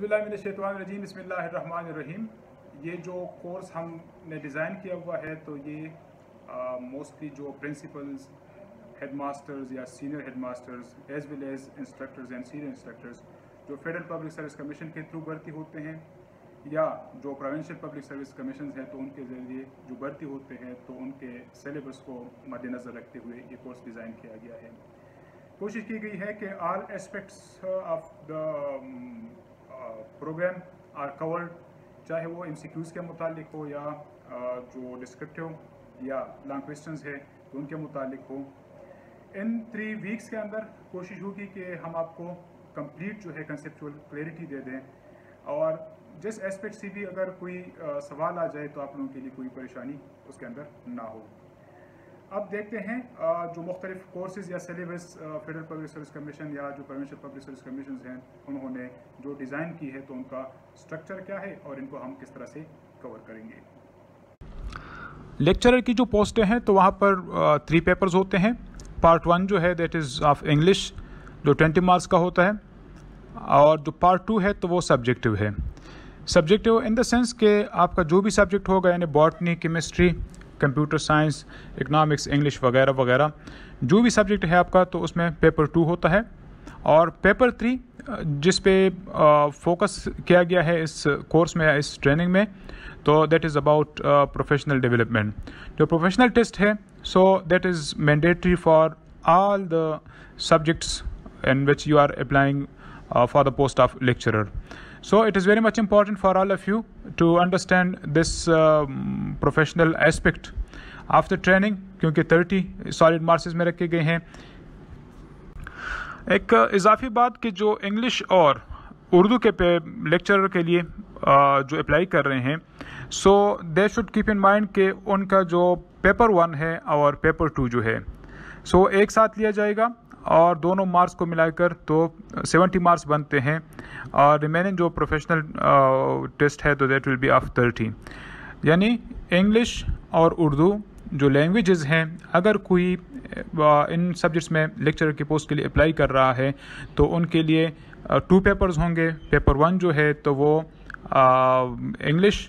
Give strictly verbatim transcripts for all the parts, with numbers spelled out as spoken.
बिस्मिल्लाहिर्रहमानिर्रहीम बिस्मिल्लाहिर्रहमानिर्रहीम। ये जो कोर्स हमने डिज़ाइन किया हुआ है तो ये मोस्टली जो प्रिंसिपल्स, हेडमास्टर्स या senior headmasters as well as instructors and senior instructors जो फेडरल पब्लिक सर्विस कमीशन के थ्रू भर्ती होते हैं या जो प्रोविंशियल पब्लिक सर्विस कमीशन हैं तो उनके ज़रिए जो भर्ती होते हैं तो उनके सिलेबस को मद्देनज़र रखते हुए ये कोर्स डिज़ाइन किया गया है। कोशिश की गई है कि all aspects of the programme are covered, चाहे वो एमसीक्यूज़ के मुतालिक हो या जो डिस्क्रिप्टिव या लॉन्ग क्वेश्चंस है तो उनके मुतालिक हो। इन थ्री वीक्स के अंदर कोशिश होगी कि हम आपको कंप्लीट जो है कंसेप्चुअल क्लैरिटी दे दें और जिस एस्पेक्ट से भी अगर कोई सवाल आ जाए तो आप लोगों के लिए कोई परेशानी उसके अंदर ना हो। अब देखते हैं जो मुख्तलिफ कोर्सेज़ या syllabus federal public service commission या जो प्रोविंशियल पब्लिक सर्विस कमीशन हैं उन्होंने जो डिज़ाइन की है तो उनका स्ट्रक्चर क्या है और इनको हम किस तरह से कवर करेंगे। लेक्चरर की जो पोस्टें हैं तो वहाँ पर थ्री पेपर्स होते हैं। पार्ट वन जो है दैट इज़ ऑफ इंग्लिश जो ट्वेंटी मार्क्स का होता है और जो पार्ट टू है तो वो सब्जेक्टिव है। सब्जेक्टिव इन द सेंस के आपका जो भी सब्जेक्ट होगा यानी botany, chemistry, computer science, economics, English वगैरह वगैरह जो भी सब्जेक्ट है आपका तो उसमें पेपर टू होता है। और पेपर थ्री जिस पे फोकस किया गया है इस कोर्स में या इस ट्रेनिंग में तो that is about professional development. जो प्रोफेशनल टेस्ट है so that is mandatory for all the subjects in which you are applying for the post of lecturer. So it is very much important for all of you to understand this uh, professional aspect of the training क्योंकि तीस solid marks में रखे गए हैं। एक इजाफी बात कि जो इंग्लिश और उर्दू के पे लेक्चरर के लिए जो अप्लाई कर रहे हैं so they should keep in mind कि उनका जो पेपर वन है और पेपर टू जो है सो so एक साथ लिया जाएगा और दोनों मार्क्स को मिलाकर तो सत्तर मार्क्स बनते हैं और रिमेनिंग जो प्रोफेशनल टेस्ट है तो दैट विल बी ऑफ तीस। यानी इंग्लिश और उर्दू जो लैंग्वेजेस हैं अगर कोई इन सब्जेक्ट्स में लेक्चरर की पोस्ट के लिए अप्लाई कर रहा है तो उनके लिए टू पेपर्स होंगे। पेपर वन जो है तो वो इंग्लिश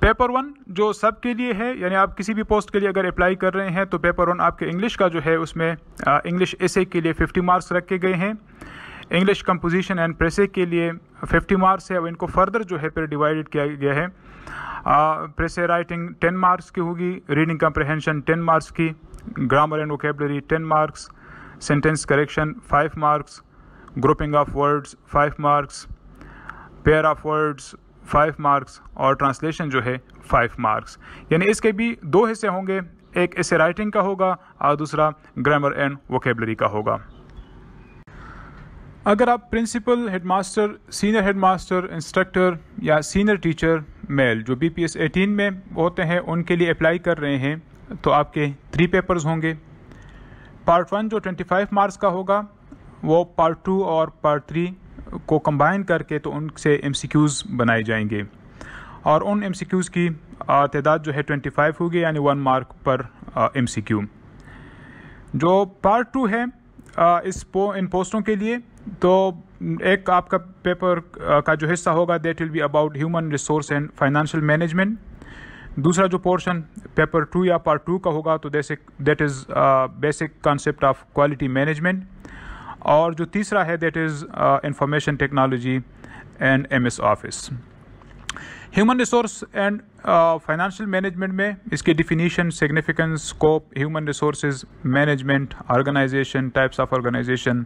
पेपर वन जो सब के लिए है, यानी आप किसी भी पोस्ट के लिए अगर अप्लाई कर रहे हैं तो पेपर वन आपके इंग्लिश का जो है उसमें इंग्लिश एसे के लिए पचास मार्क्स रखे गए हैं। इंग्लिश कंपोजिशन एंड प्रेसे के लिए पचास मार्क्स है और इनको फर्दर जो है फिर डिवाइडेड किया गया है। प्रेसे राइटिंग दस मार्क्स की होगी, रीडिंग कम्प्रहेंशन दस मार्क्स की, ग्रामर एंड वोकेबलरी दस मार्क्स, सेंटेंस करेक्शन पाँच मार्क्स, ग्रुपिंग ऑफ वर्ड्स पाँच marks, pair of words five marks और ट्रांसलेशन जो है फाइव मार्क्स। यानी इसके भी दो हिस्से होंगे, एक एसे राइटिंग का होगा और दूसरा ग्रामर एंड वोकेबलरी का होगा। अगर आप principal, headmaster, senior headmaster, instructor या सीनियर टीचर मेल जो बीपीएस अठारह में होते हैं उनके लिए अप्लाई कर रहे हैं तो आपके थ्री पेपर्स होंगे। पार्ट वन जो पच्चीस मार्क्स का होगा वो पार्ट टू और पार्ट थ्री को कंबाइन करके तो उनसे एमसीक्यूज़ बनाए जाएंगे और उन एमसीक्यूज़ की तादाद जो है पच्चीस होगी, यानी वन मार्क पर एमसीक्यू। जो पार्ट टू है इस पो इन पोस्टों के लिए तो एक आपका पेपर का जो हिस्सा होगा that will be about human resource and financial management. दूसरा जो पोर्शन पेपर टू या पार्ट टू का होगा तो that is basic concept of quality management. और जो तीसरा है that is information technology and MS Office. Human resource and financial management में इसकी definition, significance, scope, human resource management, organisation, types of organisation,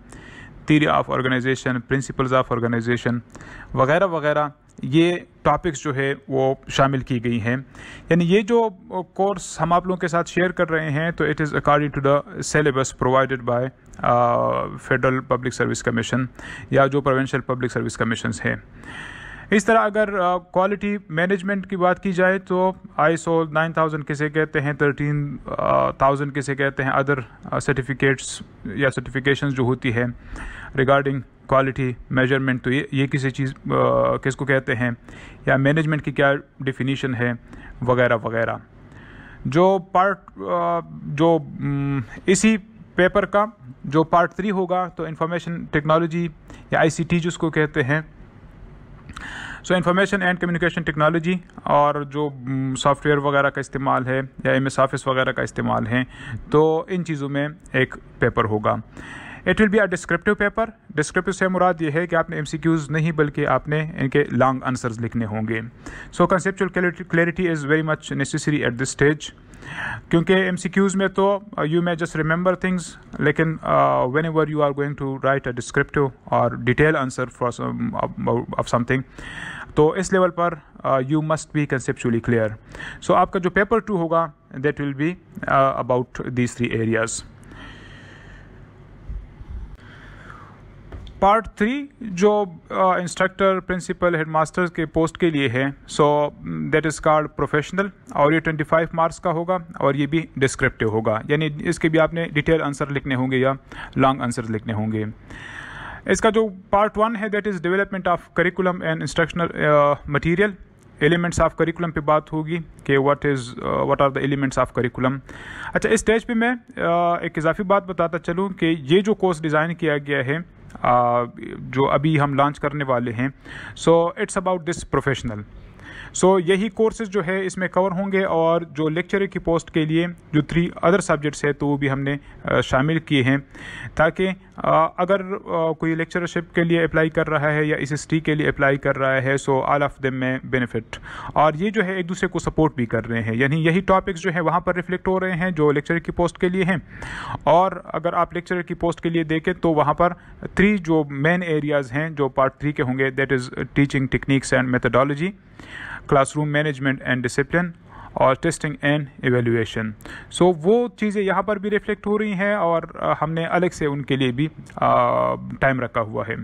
theory of organisation, principles of organisation वगैरह वगैरह ये topics जो है वो शामिल की गई हैं। यानी ये जो कोर्स हम आप लोगों के साथ शेयर कर रहे हैं तो it is according to the syllabus provided by federal public service commission या जो प्रोविंशियल पब्लिक सर्विस कमीशंस हैं। इस तरह अगर क्वालिटी uh, मैनेजमेंट की बात की जाए तो आईएसओ नौ हज़ार किसे कहते हैं, तेरह हज़ार किसे कहते हैं, अदर सर्टिफिकेट्स या सर्टिफिकेशंस जो होती है रिगार्डिंग क्वालिटी मेजरमेंट तो ये ये किसी चीज़ uh, किसको कहते हैं या मैनेजमेंट की क्या डिफिनीशन है वगैरह वगैरह। जो पार्ट uh, जो um, इसी पेपर का जो पार्ट थ्री होगा तो इंफॉर्मेशन टेक्नोलॉजी या आईसीटी जिसको कहते हैं, so information and communication technology और जो सॉफ्टवेयर वगैरह का इस्तेमाल है या एम एस ऑफिस वगैरह का इस्तेमाल है, तो इन चीज़ों में एक पेपर होगा। It will be a descriptive paper. Descriptive से मुराद ये है कि आपने एम सी क्यूज़ नहीं बल्कि आपने इनके लॉन्ग आंसर्स लिखने होंगे। So conceptual clarity is very much necessary at this stage, क्योंकि एम सी क्यूज़ में तो you may just remember things, लेकिन whenever you are going to write a descriptive और detail answer for of something, तो इस level पर you must be conceptually clear. So आपका जो पेपर टू होगा that will be about these three areas. Part three जो instructor principal head master के post के लिए है, so that is called professional, और ये पच्चीस मार्क्स का होगा और ये भी डिस्क्रिप्टिव होगा, यानी इसके भी आपने डिटेल आंसर लिखने होंगे या लॉन्ग आंसर लिखने होंगे। इसका जो पार्ट वन है that is development of curriculum and instructional material. Elements of curriculum पे बात होगी कि what is what are the elements of curriculum. अच्छा, इस स्टेज पे मैं uh, एक इजाफी बात बताता चलूँ कि ये जो कोर्स डिज़ाइन किया गया है Uh, जो अभी हम लॉन्च करने वाले हैं, so it's about this professional. So यही कोर्सेज जो है इसमें कवर होंगे, और जो लेक्चरर की पोस्ट के लिए जो थ्री अदर सब्जेक्ट्स हैं तो वो भी हमने uh, शामिल किए हैं, ताकि uh, अगर uh, कोई लेक्चरशिप के लिए अप्लाई कर रहा है या एस एस टी के लिए अप्लाई कर रहा है, सो ऑल ऑफ देम में बेनिफिट, और ये जो है एक दूसरे को सपोर्ट भी कर रहे हैं, यानी यही टॉपिक्स जो है वहाँ पर रिफ्लेक्ट हो रहे हैं जो लेक्चरर की पोस्ट के लिए हैं। और अगर आप लेक्चरर की पोस्ट के लिए देखें तो वहाँ पर थ्री जो मेन एरियाज़ हैं जो पार्ट थ्री के होंगे, that is teaching techniques and methodology, classroom management and discipline, और टेस्टिंग एंड एवेल्यूएशन। सो वो चीज़ें यहाँ पर भी रिफ्लेक्ट हो रही हैं और हमने अलग से उनके लिए भी टाइम रखा हुआ है।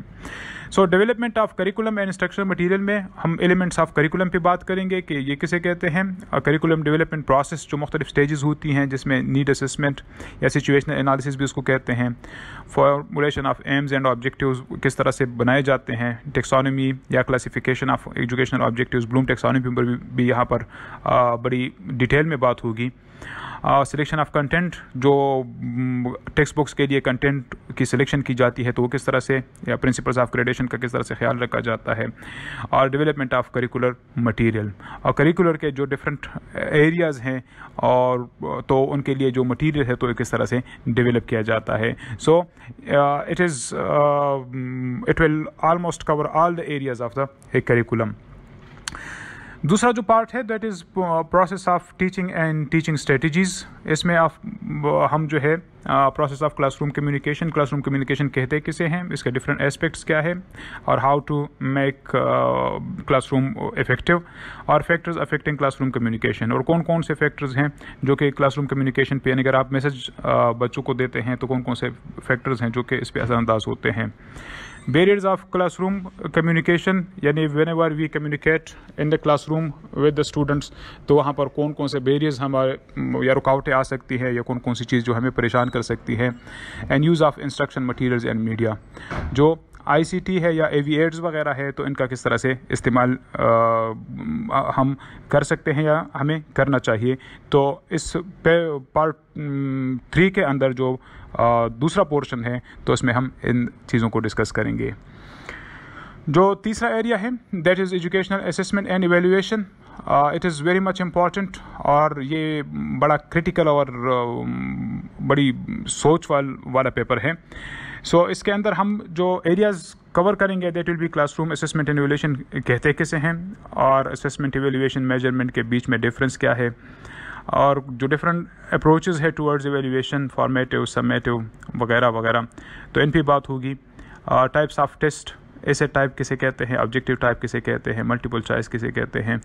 So development of curriculum and instructional material में हम एलिमेंट्स ऑफ करिकुलम पे बात करेंगे कि ये किसे कहते हैं, करिकुलम डेवलपमेंट प्रोसेस जो मुख्तलिफ स्टेजेस होती हैं जिसमें नीड असेसमेंट या सिचुएशनल एनालिसिस भी उसको कहते हैं, formulation of aims and objectives किस तरह से बनाए जाते हैं, टैक्सोनॉमी या classification of educational objectives, Bloom taxonomy पर भी यहाँ पर आ, बड़ी डिटेल में बात होगी। सिलेक्शन ऑफ कंटेंट, जो टेक्स्ट बुक्स के लिए कंटेंट की सिलेक्शन की जाती है तो वो किस तरह से, या प्रिंसिपल्स ऑफ ग्रेडेशन का किस तरह से ख्याल रखा जाता है, और डेवलपमेंट ऑफ करिकुलर मटेरियल, और करिकुलर के जो डिफरेंट एरियाज़ हैं और तो उनके लिए जो मटेरियल है तो किस तरह से डेवलप किया जाता है। So it is it will almost cover all the areas of the curriculum. दूसरा जो पार्ट है that is process of teaching and teaching strategies. इसमें आप हम जो है process of classroom communication, classroom communication कहते किसे हैं, इसके डिफरेंट एस्पेक्ट्स क्या है, और how to make classroom effective, और फैक्टर्स अफेक्टिंग क्लासरूम कम्युनिकेशन, और कौन कौन से फैक्टर्स हैं जो कि क्लासरूम कम्युनिकेशन पे, यानी अगर आप मैसेज बच्चों को देते हैं तो कौन कौन से फैक्टर्स हैं जो कि इस पर असरअंदाज होते हैं। Barriers of classroom communication, यानी whenever we communicate in the classroom with the students, तो वहाँ पर कौन कौन से barriers हमारे या रुकावटें आ सकती हैं या कौन कौन सी चीज़ जो हमें परेशान कर सकती है। And use of instruction materials and media, जो आई सी टी है या ए वी एड्स वगैरह है तो इनका किस तरह से इस्तेमाल आ, हम कर सकते हैं या हमें करना चाहिए। तो इस पे पार्ट थ्री के अंदर जो आ, दूसरा पोर्शन है तो इसमें हम इन चीज़ों को डिस्कस करेंगे। जो तीसरा एरिया है that is educational assessment and evaluation. It is very much important, और ये बड़ा क्रिटिकल और uh, बड़ी सोच वाल वाला पेपर है। सो so, इसके अंदर हम जो एरियाज़ कवर करेंगे that will be classroom assessment and evaluation कहते किसे हैं, और असेसमेंट इवेल्यूएशन मेजरमेंट के बीच में डिफरेंस क्या है, और जो डिफरेंट अप्रोचेज़ है टुवर्ड्स इवेल्यूएशन, फॉर्मेटिव, सम्मेटिव वगैरह वगैरह, तो इन पर बात होगी। टाइप्स ऑफ टेस्ट, ऐसे टाइप किसे कहते हैं, ऑब्जेक्टिव टाइप किसे कहते हैं, मल्टीपल चॉइस किसे कहते हैं,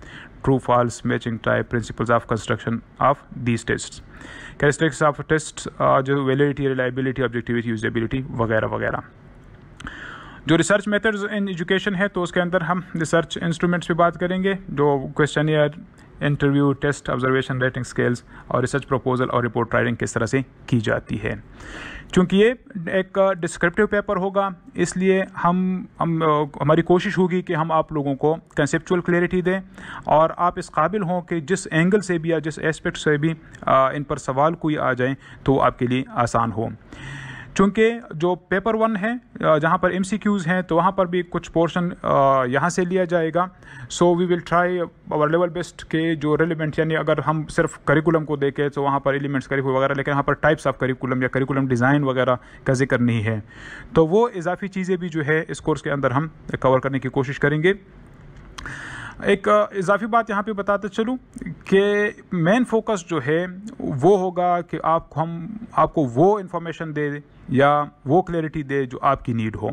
true false, matching type, principles of construction of these tests, characteristics of test, जो वैलिडिटी, रिलायबिलिटी, ऑब्जेक्टिविटी, यूजेबिलिटी वगैरह वगैरह। जो रिसर्च मेथड्स इन एजुकेशन है तो उसके अंदर हम रिसर्च इंस्ट्रूमेंट्स पे बात करेंगे, जो questionnaire interview, test, observation, rating scales और रिसर्च प्रपोजल और रिपोर्ट राइटिंग किस तरह से की जाती है। चूँकि ये एक डिस्क्रिप्टिव पेपर होगा इसलिए हम हम हमारी कोशिश होगी कि हम आप लोगों को कंसेप्चुअल क्लैरिटी दें और आप इस काबिल हों कि जिस एंगल से भी या जिस एस्पेक्ट से भी आ, इन पर सवाल कोई आ जाए तो आपके लिए आसान हो। चूँकि जो पेपर वन है जहाँ पर एम सी क्यूज़ हैं तो वहाँ पर भी कुछ पोर्शन यहाँ से लिया जाएगा। So we will try our level best के जो रेलिवेंट, यानी अगर हम सिर्फ करिकुलम को देखें तो वहाँ पर एलिमेंट्स करिकुलम वगैरह, लेकिन वहाँ पर टाइप्स ऑफ करिकुलम या करिकुलम डिज़ाइन वगैरह का जिक्र नहीं है, तो वो इजाफी चीज़ें भी जो है इस कोर्स के अंदर हम कवर करने की कोशिश करेंगे। एक इजाफी बात यहाँ पे बताते चलूँ कि मेन फोकस जो है वो होगा कि आप हम आपको वो इन्फॉर्मेशन दे या वो क्लैरिटी दे जो आपकी नीड हो,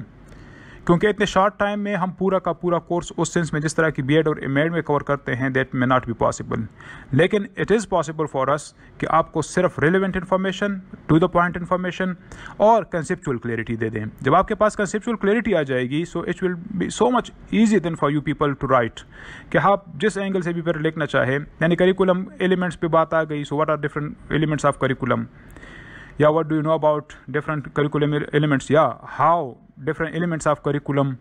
क्योंकि इतने शॉर्ट टाइम में हम पूरा का पूरा कोर्स उस सेंस में जिस तरह की बीएड और एमएड में कवर करते हैं that may not be possible. लेकिन it is possible for us कि आपको सिर्फ relevant information, to the point information और कंसेप्चुअल क्लैरिटी दे दें। जब आपके पास कंसेप्चुअल क्लैरिटी आ जाएगी so it will be so much easy then for you people to write कि आप जिस एंगल से भी पर लिखना चाहें, यानी करिकुलम एलिमेंट्स पर बात आ गई, so what are different elements of curriculum, या what do you know about different curriculum elements, या how different elements of curriculum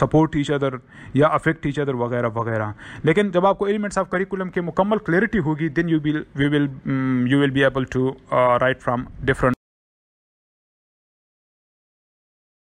support each other या अफेक्ट ईच अदर वगैरह वगैरह। लेकिन जब आपको एलिमेंट्स ऑफ करिकुलम की मुकम्मल क्लैरिटी होगी then you will we will you will be able to write from different